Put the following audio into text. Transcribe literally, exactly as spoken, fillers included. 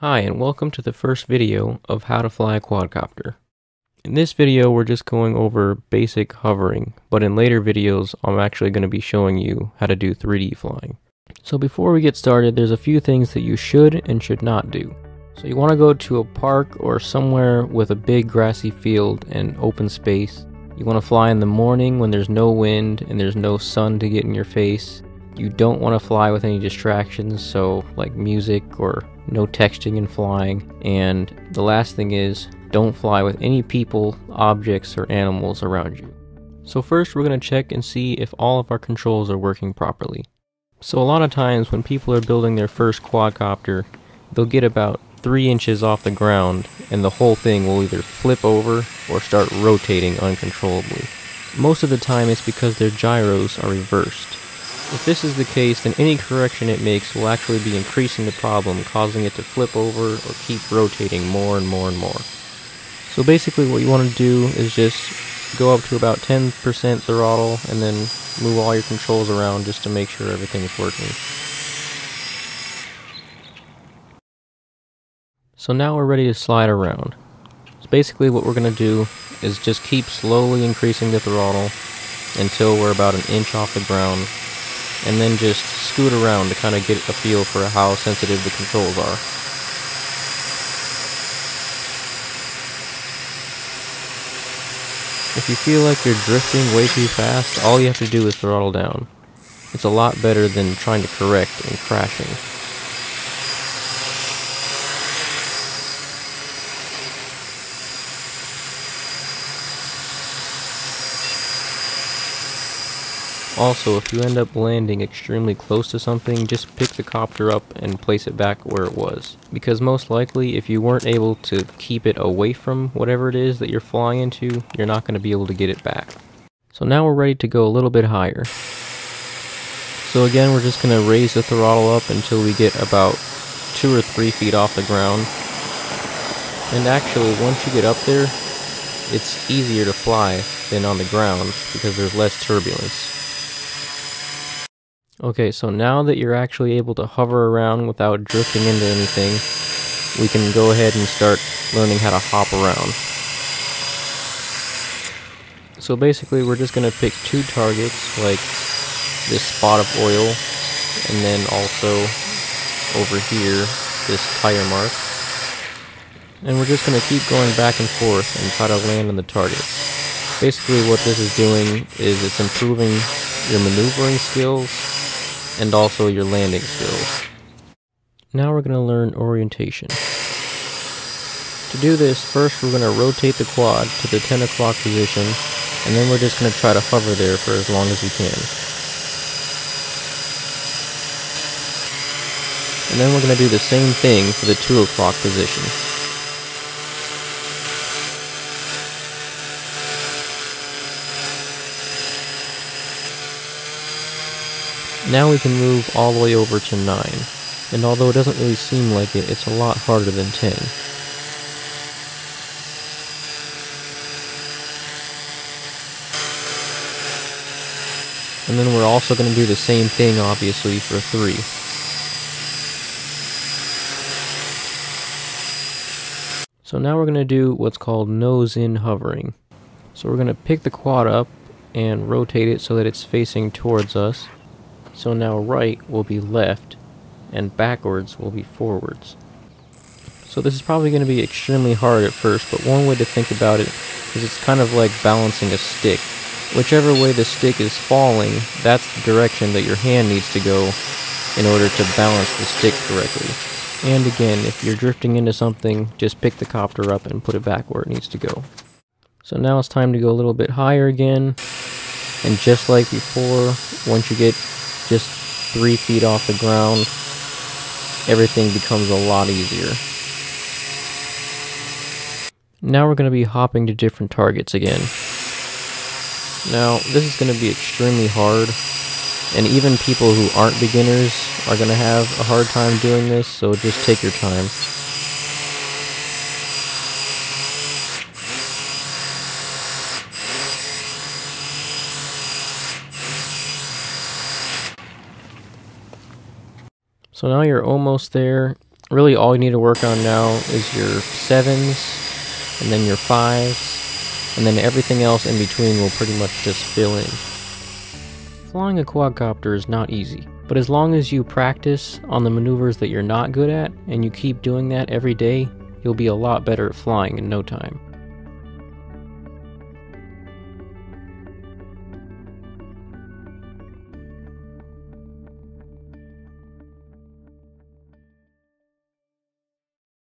Hi, and welcome to the first video of how to fly a quadcopter. In this video we're just going over basic hovering, but in later videos I'm actually going to be showing you how to do three D flying. So before we get started, there's a few things that you should and should not do. So you want to go to a park or somewhere with a big grassy field and open space. You want to fly in the morning when there's no wind and there's no sun to get in your face. You don't want to fly with any distractions, so like music or no texting and flying. And the last thing is, don't fly with any people, objects, or animals around you. So first we're going to check and see if all of our controls are working properly. So a lot of times when people are building their first quadcopter, they'll get about three inches off the ground and the whole thing will either flip over or start rotating uncontrollably. Most of the time it's because their gyros are reversed. If this is the case, then any correction it makes will actually be increasing the problem, causing it to flip over or keep rotating more and more and more. So basically what you want to do is just go up to about ten percent throttle and then move all your controls around just to make sure everything's working. So now we're ready to slide around. So basically what we're going to do is just keep slowly increasing the throttle until we're about an inch off the ground, and then just scoot around to kind of get a feel for how sensitive the controls are. If you feel like you're drifting way too fast, all you have to do is throttle down. It's a lot better than trying to correct and crashing. Also, if you end up landing extremely close to something, just pick the copter up and place it back where it was. Because most likely, if you weren't able to keep it away from whatever it is that you're flying into, you're not going to be able to get it back. So now we're ready to go a little bit higher. So again, we're just going to raise the throttle up until we get about two or three feet off the ground. And actually, once you get up there, it's easier to fly than on the ground because there's less turbulence. Okay, so now that you're actually able to hover around without drifting into anything, we can go ahead and start learning how to hop around. So basically we're just going to pick two targets, like this spot of oil, and then also over here, this tire mark. And we're just going to keep going back and forth and try to land on the targets. Basically what this is doing is it's improving your maneuvering skills, and also your landing skills. Now we're going to learn orientation. To do this, first we're going to rotate the quad to the ten o'clock position, and then we're just going to try to hover there for as long as we can. And then we're going to do the same thing for the two o'clock position. Now we can move all the way over to nine, and although it doesn't really seem like it, it's a lot harder than ten. And then we're also going to do the same thing, obviously, for three. So now we're going to do what's called nose-in hovering. So we're going to pick the quad up and rotate it so that it's facing towards us. So now right will be left, and backwards will be forwards. So this is probably going to be extremely hard at first, but one way to think about it is it's kind of like balancing a stick. Whichever way the stick is falling, that's the direction that your hand needs to go in order to balance the stick correctly. And again, if you're drifting into something, just pick the copter up and put it back where it needs to go. So now it's time to go a little bit higher again, and just like before, once you get just three feet off the ground, everything becomes a lot easier. Now we're going to be hopping to different targets again. Now, this is going to be extremely hard, and even people who aren't beginners are going to have a hard time doing this, so just take your time. So now you're almost there, really all you need to work on now is your sevens, and then your fives, and then everything else in between will pretty much just fill in. Flying a quadcopter is not easy, but as long as you practice on the maneuvers that you're not good at, and you keep doing that every day, you'll be a lot better at flying in no time.